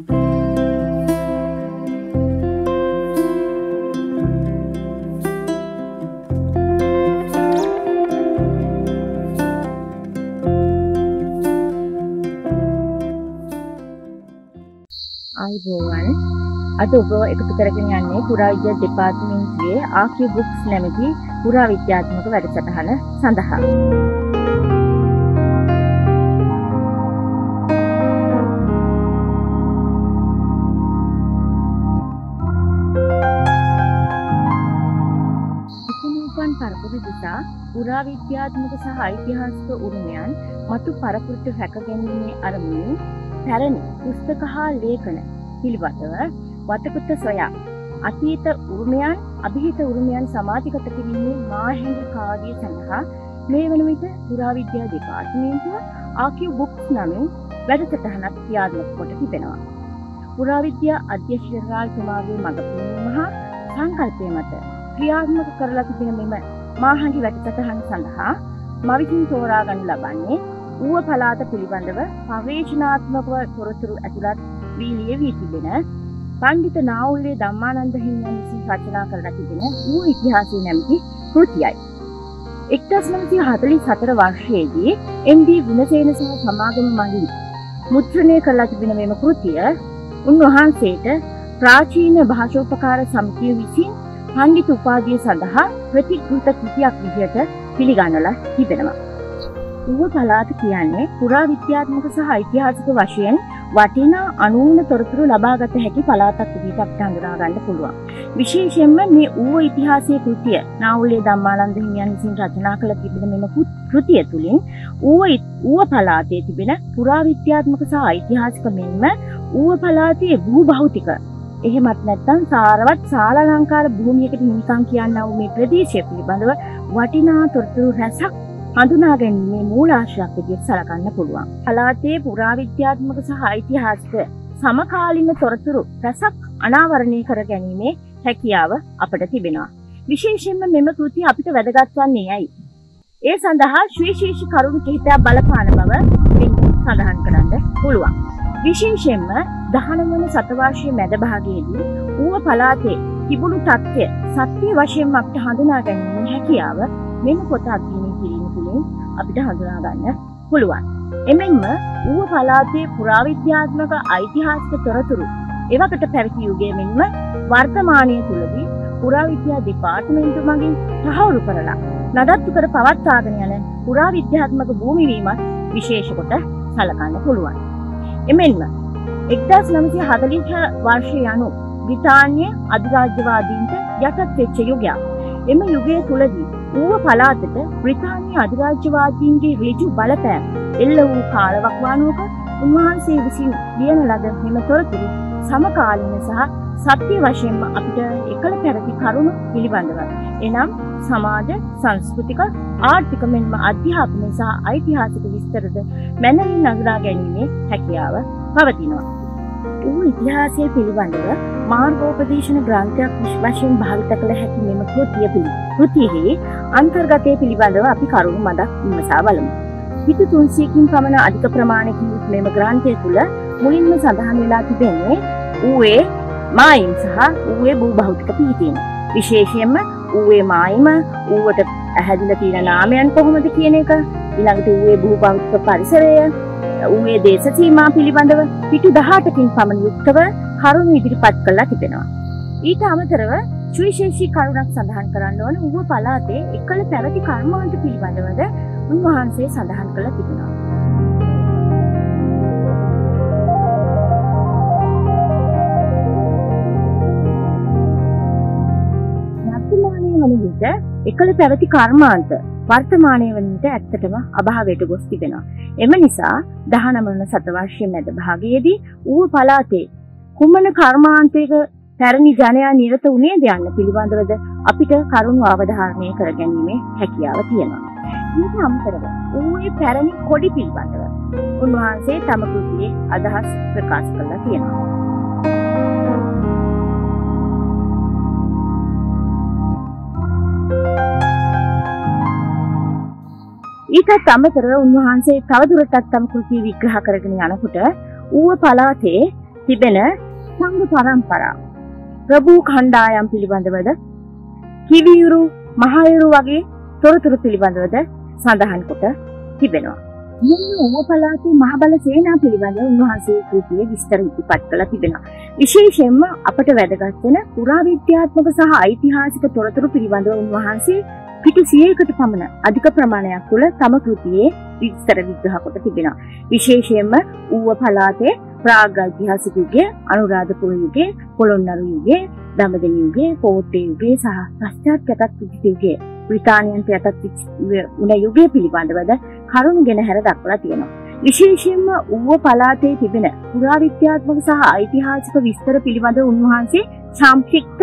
अतो एकතු කරගෙන යන්නේ පුරාවිද්‍යා දෙපාර්තමේන්තුවේ Archaeo-Books නැමැති පුරාවිද්‍යාත්මක වැඩසටහන සඳහා. ඉක්මනින් පරපුර දිසා පුරාවිද්‍යාත්මක සහ ඓතිහාසික උරුමයන් මතු පරපුරට රැක ගැනීමේ අරමුණින් පැරණි පුස්තක හා ලේඛන පිළිබඳව වතකුත් සොයා අතීත උරුමයන් අභිහිත උරුමයන් සමාජගත කිරීමේ මාහිමික කාර්යය සඳහා මේ වන විට පුරාවිද්‍යා දෙපාර්තමේන්තුව Archaeo-Books නමින් වැඩසටහනක් ක්‍රියාත්මක කොට තිබෙනවා. පුරාවිද්‍යා අධ්‍යක්ෂකතුමාගේ මඟපෙන්වීම හා සංකල්පය මත ක්‍රියාත්මක කරලා තිබෙන මෙම මාහිමික වැඩසටහන සඳහා මා විසින් තෝරා ගන්න ලබන්නේ ඌව පළාත පිළිබඳව පවේචනාත්මකව තොරතුරු ඇතුළත් වීලිය වී තිබෙන පණ්ඩිත නාවුල්ලේ ධම්මානන්ද හිමියන් විසින් රචනා කරලා තිබෙන ඌව ඉතිහාසය නැමැති කෘතියයි. 1944 වර්ෂයේදී එම්.ඩී. ගුණසේන සහ සමාගම මගින් මුද්‍රණය කරලා තිබෙන මේ කෘතිය උන්වහන්සේට ප්‍රාචීන භාෂෝපකාර සමිතිය විසින් පණ්ඩිත උපාධිය සඳහා ප්‍රතිකෘත කෘතියක් විදිහට පිළිගන්වලා තිබෙනවා. ඌව පළාත කියන්නේ පුරාවිද්‍යාත්මක සහ ඓතිහාසික වශයෙන් වටිනා අනූන තොරතුරු ලබාගත හැකි පළාතක් විදිහට හඳුනා ගන්න පුළුවන්. විශේෂයෙන්ම මේ ඌව ඉතිහාසයේ කෘතිය නාවුල්ලේ ධම්මානන්ද හිමියන් විසින් රචනා කළ තිබෙන මෙම කෘතිය තුළින් ඌව පළාතේ තිබෙන පුරාවිද්‍යාත්මක සහ ඓතිහාසික මෙන්ම ඌව පළාතේ භූභෞතික එහෙමත් නැත්නම් සාරවත් ශාලාලංකාර භූමියකට හිමිකම් කියනා වූ මේ ප්‍රදේශය පිළිබඳව වටිනා තොරතුරු රැසක් හඳුනා ගැනීමේ මූලාශ්‍රයක් විදිහට සලකන්න පුළුවන්. පළාතේ පුරාවිද්‍යාත්මක සහ ඓතිහාසික සමකාලීන තොරතුරු රැසක් අනාවරණය කර ගැනීමේ හැකියාව අපට තිබෙනවා. විශේෂයෙන්ම මෙම කෘතිය අපිට වැදගත් වන්නේ ඇයි? ඒ සඳහා ශ්‍රේෂ්ඨ කරුණු කිහිපයක් බලපාන බව මෙන්න සඳහන් කරන්න පුළුවන්. විශේෂයෙන්ම 19 වන සතවර්ෂයේ මැද භාගයේදී ඌව පළාතේ තිබුණු තත්ත්වය සත්‍ය වශයෙන්ම අපට හඳුනා ගැනීමේ හැකියාව මෙන්න පොත අධ්‍යයනය කිරීම තුළින් අපිට හඳුනා ගන්න පුළුවන්. එමෙන්ම ඌව පළාතේ පුරාවිද්‍යාත්මක ඓතිහාසික තොරතුරු එවකට පැවති යුගයේ මෙන්ම වර්තමානයේ තුලදී පුරාවිද්‍යා දෙපාර්තමේන්තුව මගින් තහවුරු කරලා නඩත්තු කර පවත්වාගෙන යන පුරාවිද්‍යාත්මක භූමි වීමත් විශේෂ කොට සැලකන්න පුළුවන්. එමෙන්ම 1940 වර්ෂය යනු බ්‍රිතාන්‍ය අධිරාජ්‍යවාදීන්ට යටත් වෙච්ච යුගයක්. එම යුගයේ තුලදී ඌව පළාතට බ්‍රිතාන්‍ය අධිරාජ්‍යවාදීන්ගේ ඍජු බලපෑම එල්ල වූ කාලයක් වනුවක උන්වහන්සේ විසින් ලියන ලද මෙම තොරතුරු සමකාලීන සහ සත්‍ය වශයෙන්ම අපිට එකල පැවති කරුණු පිළිබඳව එනම් සමාජ සංස්කෘතික ආර්ථික මෙන්ම අධ්‍යාපන සහ ඓතිහාසික විස්තරද මනමින් අඳුනා ගැනීමේ හැකියාව පවතිනවා. ඌව ඉතිහාසය පිළිබඳව මාර්ගෝපදේශන ග්‍රන්ථයක් වශයෙන් භාවිත කළ හැකි මෙම කෘතියෙහි අන්තර්ගතය පිළිබඳව අපි කරුණු මතක් විමසා බලමු. පිටු 300කින් පමණ අධික ප්‍රමාණයකින් මෙම ග්‍රන්ථය තුළ මුලින්ම සඳහන් වෙලා තිබෙන්නේ ඌවේ මායිම් සහ ඌවේ භූභෞතික පිහිටීම. විශේෂයෙන්ම ඌවේ මායිම, ඌවට ඇහැදිලා තියෙන නාමයන් කොහොමද කියන එක, ඊළඟට ඌවේ භූභෞතික පරිසරය, ඌවේ දේශ සීමා පිළිබඳව පිටු 18කින් පමණ යුක්තව කරුණු ඉදිරිපත් කළා තිබෙනවා. ඊට අමතරව සුවිශේෂී කරුණක් සඳහන් කරන්න ඕන ඌව පළාතේ එකල පැවති කර්මාන්ත පිළිබඳවද උන්වහන්සේ සඳහන් කළා තිබෙනවා. වර්තමානයේ වන විට එකල පැවති කර්මාන්ත වර්තමානයේ වන විට ඇත්තටම අභාවයට ගොස් තිබෙනවා. එම නිසා 19 වන සතවර්ෂයේ මැද භාගයේදී ඌව පළාතේ කුමන කර්මාන්තයක පැරණි ජනයා නිරත වුණේද යන්න පිළිබඳවද අපිට කරුණු අවධාරණය කර ගැනීමේ හැකියාව තියෙනවා. ඊට අමතරව ඌවේ පැරණි කොඩි පිළිබඳව උන්වහන්සේ තම කෘතියේ අදහස් ප්‍රකාශ කළා තියෙනවා. ඊටත් අමතරව උන්වහන්සේ තවදුරටත් තම කෘති විග්‍රහ කරගෙන යනකොට ඌව පළාතේ තිබෙන සංඝ පරම්පරාව ප්‍රභූ කණ්ඩායම් පිළිබඳවද කිවියුරු මහයුරු වගේ තොරතුරු පිළිබඳවද සඳහන් කොට තිබෙනවා. මුළු ඕපලාති මහබල සේනා පිළිබඳව උන්වහන්සේ කෘතියේ විස්තර ඉදිරිපත් කළා තිබෙනවා. විශේෂයෙන්ම අපට වැදගත් වෙන පුරාවිද්‍යාත්මක සහ ඓතිහාසික තොරතුරු පිළිබඳව උන්වහන්සේ පිටු 100කට පමණ අධික ප්‍රමාණයක් තුළ තම කෘතියේ විස්තර විග්‍රහ කොට තිබෙනවා. විශේෂයෙන්ම ඌව පළාතේ ප්‍රාග් ඓතිහාසික යුගයේ, අනුරාධපුර යුගයේ, පොළොන්නරු යුගයේ, දඹදෙණි යුගයේ, කෝට්ටේ යුගයේ සහ පශ්චාත් යටත් යුගයේ, බ්‍රිතාන්‍යයන්ට යටත් වුණ යුගයේ පිළිබඳවද කරුණු ගෙනහැර දක්වලා තියෙනවා. විශේෂයෙන්ම ඌව පළාතේ තිබෙන පුරාවිද්‍යාත්මක සහ ඓතිහාසික විස්තර පිළිබඳව උන්වහන්සේ සම්ප්‍රික්ත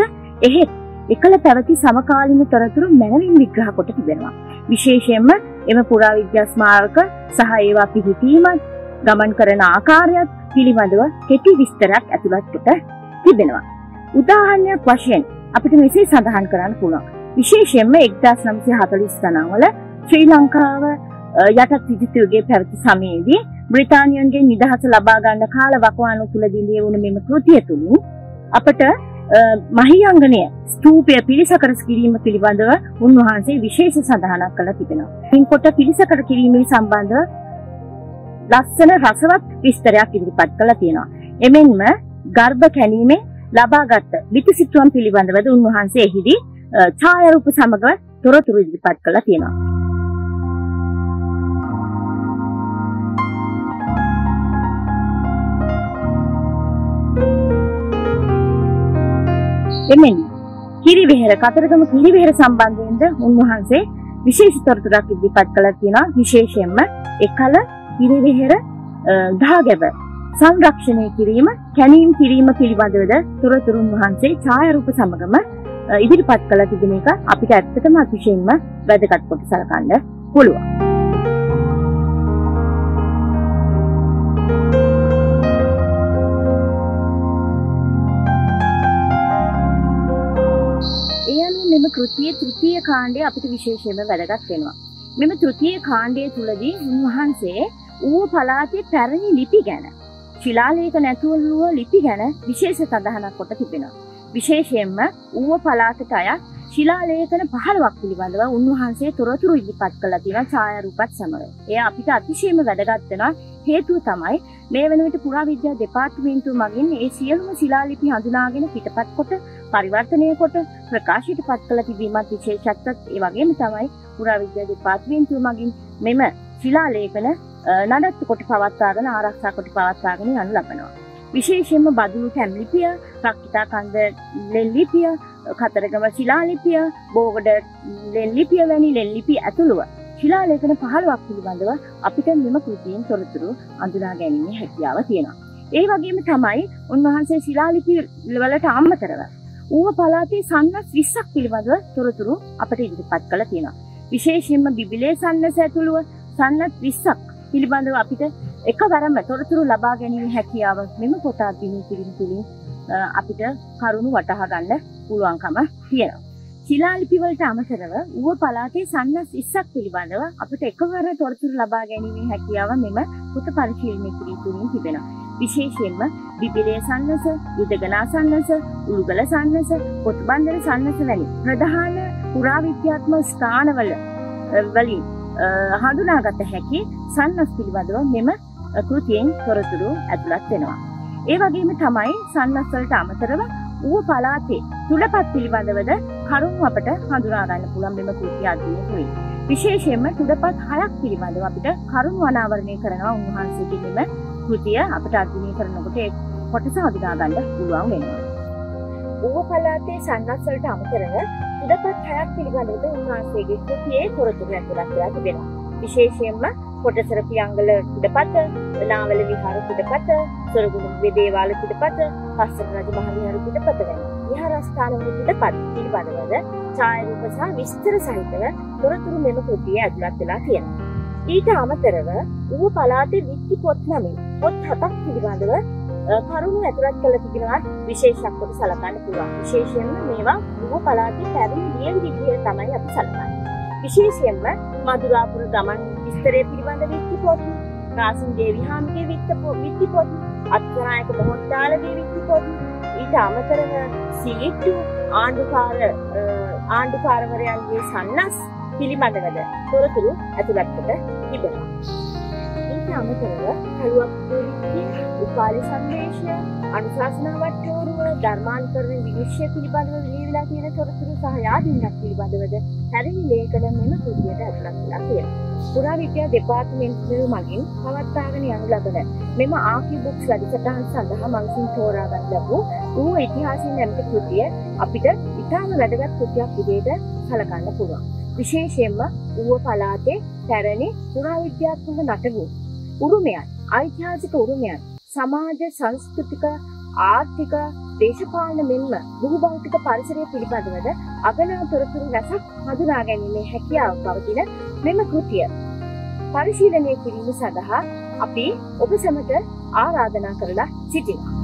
එහෙත් එකල පැවති සමකාලීන තොරතුරු මනමින් විග්‍රහ කොට තිබෙනවා. විශේෂයෙන්ම එම පුරාවිද්‍යා ස්මාරක සහ ඒවා පිහිටීමත් ගමන් කරන ආකාරයත් පිළිබඳව කෙටි විස්තරයක් ඇතුළත් කොට තිබෙනවා. උදාහරණයක් වශයෙන් අපිට මෙසේ සඳහන් කරන්න පුළුවන්. විශේෂයෙන්ම 1949 වල ශ්‍රී ලංකාව යටත් විජිත යුගයේ පැවති සමයේදී බ්‍රිතාන්‍යයන්ගෙන් නිදහස ලබා ගන්න කාලවකවානුව තුල දිලිය වුණු මෙම කෘතිය තුලින් අපට මහියංගණය ස්තූපය පිළිසකර කිරීම පිළිබඳව උන්වහන්සේ විශේෂ සඳහනක් කළා තිබෙනවා. ඉන්කොට පිළිසකර කිරීමේ සම්බන්ධව ලස්සන රසවත් විස්තරයක් ඉදිරිපත් කළා තියෙනවා. එමෙන්ම ගර්භ කැණීමේ ලබාගත් විතිසිතුවම් පිළිබඳවද උන්වහන්සේ එහිදී ඡායාරූප සමග තොරතුරු ඉදිරිපත් කළා තියෙනවා. එමෙන්න කිරිවිහෙර කතරගම කිරිවිහෙර සම්බන්ධයෙන්ද උන්වහන්සේ විශේෂ තොරතුරක් ඉදිරිපත් කළා තියෙනවා. විශේෂයෙන්ම එකල කිරිවිහෙර දහගැබ සංරක්ෂණය කිරීම, කැණීම් කිරීම පිළිබඳවද තොරතුරු උන්වහන්සේ ඡායාරූප සමගම ඉදිරිපත් කළා තිබෙන එක අපිට ඇත්තටම අතිශයින්ම වැදගත් කොට සලකන්න පුළුවන්. तृतीय तृतीय कांडे අපිට විශේෂයෙන්ම වැදගත් වෙනවා. මෙම තෘතිය කාණ්ඩයේ තුලදී උන්වහන්සේ ඌව පළාතේ පැරණි ලිපි ගැන, ශිලාලේඛ නැතුළු ලිපි ගැන විශේෂ සඳහනක් කොට තිබෙනවා. විශේෂයෙන්ම ඌව පළාතට අයත් ශිලාලේඛන 15ක් පිළිබඳව උන්වහන්සේ තොරතුරු ඉදිරිපත් කළා තියෙනවා ඡායාරූපත් සමග. එය අපිට අතිශයින්ම වැදගත් වෙනවා. හේතුව තමයි මේ වෙනුවට පුරාවිද්‍යා දෙපාර්තමේන්තුව මගින් ඒ සියලුම ශිලාලිපි හඳුනාගෙන පිටපත් කොට පරිවර්තනය කොට ප්‍රකාශයට පත් කළ තිබීමත් විශේෂත්වයක්. ඒ වගේම තමයි පුරාවිද්‍යා දෙපාර්තමේන්තුව මගින් මෙම ශිලාලේඛන නඩත්තු කොට පවත්වාගෙන ආරක්ෂා කොට පවත්වාගෙන යනු ලබනවා. විශේෂයෙන්ම බදුළු කැම්ලිපිය, රක්කිතා කන්ද ලෙල්ලිපිය, කතරගම ශිලාලිපිය, බෝගඩ ලෙල්ලිපිය වැනි ලෙල්ලිපි ඇතුළුව ශිලාලේඛන 15ක් පිළිබඳව අපිට මෙම කෘතියෙන් තොරතුරු අඳුනා ගැනීමේ හැකියාව තියෙනවා. ඒ වගේම තමයි උන්වහන්සේ ශිලාලිපි වලට අමතරව ඌව පළාතේ සන්නස් 20ක් පිළිබඳව තොරතුරු අපට ඉදිරිපත් කළා තියෙනවා. විශේෂයෙන්ම බිබිලේ සන්නස ඇතුළුව සන්නස් 20ක් පිළිබඳව අපිට එකවරම තොරතුරු ලබා ගැනීමේ හැකියාව මෙම පොත අධ්‍යයනය කිරීම තුළින් අපිට කරුණු වටහා ගන්න පුළුවන්කම තියෙනවා. ශිලාලිපි වලට අමතරව ඌව පළාතේ සන්නස් 20ක් පිළිබඳව අපිට එකවර තොරතුරු ලබා ගැනීමේ හැකියාව මෙම පොත පරිශීලනය කිරීම තුළින් තිබෙනවා. විශේෂයෙන්ම බිබිලේ සන්නස, යුදගනා සන්නස, උළුගල සන්නස, පොත්බන්දර සන්නස වැනි ප්‍රධාන පුරාවිද්‍යාත්මක ස්ථානවලින් හඳුනාගත හැකි සන්නස් පිළිබඳව මෙම කෘතියෙන් තොරතුරු ඇතුළත් වෙනවා. ඒ වගේම තමයි සන්නස් වලට අමතරව ඌව පළාතේ තුඩපත් පිළිබඳවද කරුණු අපට හඳුනා ගන්න පුළුවන් මෙම කෘතිය අධ්‍යයනය කිරීම. විශේෂයෙන්ම තුඩපත් 6ක් පිළිබඳව අපිට කරුණු අනාවරණය කරනවා උන්වහන්සේගේ මෙම කෘතිය අපට අධ්‍යයනය කරනකොට ඒ කොටස හඳුනා ගන්න පුළුවන් වෙනවා. ඌව පළාතේ සන්නස් වලට අමතරව තුඩපත් 6ක් පිළිබඳවද උන්වහන්සේගේ කෘතියේ තොරතුරු ඇතුළත් කරලා තිබෙනවා. විශේෂයෙන්ම කොටසර පියංගල තුඩපත, නාවල විහාර තුඩපත, සොරගුණු විදේවාල තුඩපත, පස්වන රජ මහ විහාර තුඩපත වෙන විහාරස්ථානවල තුඩපත් පිළිබඳව ඡායාරූප සහ විස්තර සහිතව තොරතුරු මෙම කෘතියේ ඇතුළත් වෙලා තියෙනවා. ඊට අමතරව ඌව පළාතේ විත්ති පොත් නමින් පොත් 7ක් පිළිබඳව කරුණු ඇතුළත් කරලා තිබෙනවා. විශේෂයක් කොට සලකන්න පුළුවන්. විශේෂයෙන්ම මේවා ඌව පළාතේ පැරණි ලියවිලි විදිහට තමයි අපි සලකන්නේ. විශේෂයෙන්ම මදුරාපුර ගමන් විස්තරය පිළිබඳ විත්ති පොත්, රාසින් දේවිහාමිගේ විත්ති පොත්, අත්නායක මොහොන්තාලගේ විත්තිපොත් ඊට අමතරව සීට්ටු ආණ්ඩුකාරවරයාගේ සන්නස් පිළිබඳවද තොරතුරු ඇතුළත් කොට තිබෙනවා. ඊට අමතරව කලුවක්කෝලිගේ උපාලි සංදේශය, අනුශාසනා වට්ටෝරුව, ධර්මාන්තරණ විනිශ්චය පිළිබඳව ලියවිලා තියෙන තොරතුරු සහ යාදින්නක් පිළිබඳවද පැරණි ලේඛන මෙම කුටියට ඇතුළත් වෙලා තියෙනවා. පුරාවිද්‍යා දෙපාර්තමේන්තුව මගින් පවත්වාගෙන යනු ලබන මෙම ආකියෝ-බුක්ස් වැඩසටහන් සඳහා මම විසින් තෝරාගත් ලැබූ ඌ ඉතිහාසයෙන් ඇමති කෘතිය අපිට ඉතාම වැදගත් කෘතියක් විදිහට සැලකන්න පුළුවන්. විශේෂයෙන්ම ඌව පළාතේ පැරණි පුරාවිද්‍යාත්මක නටබුන් උරුමයන්, ඓතිහාසික උරුමයන්, සමාජ සංස්කෘතික ආර්ථික දේශපාලන මෙන්ම බහු භෞතික පරිසරය පිළිබඳව අගනා තොරතුරු රැසක් හඳුනා ගැනීමේ හැකියාව පවතින මෙම කෘතිය පරිශීලනය කිරීම සඳහා අපි ඔබ සමට ආරාධනා කරලා සිටිනවා.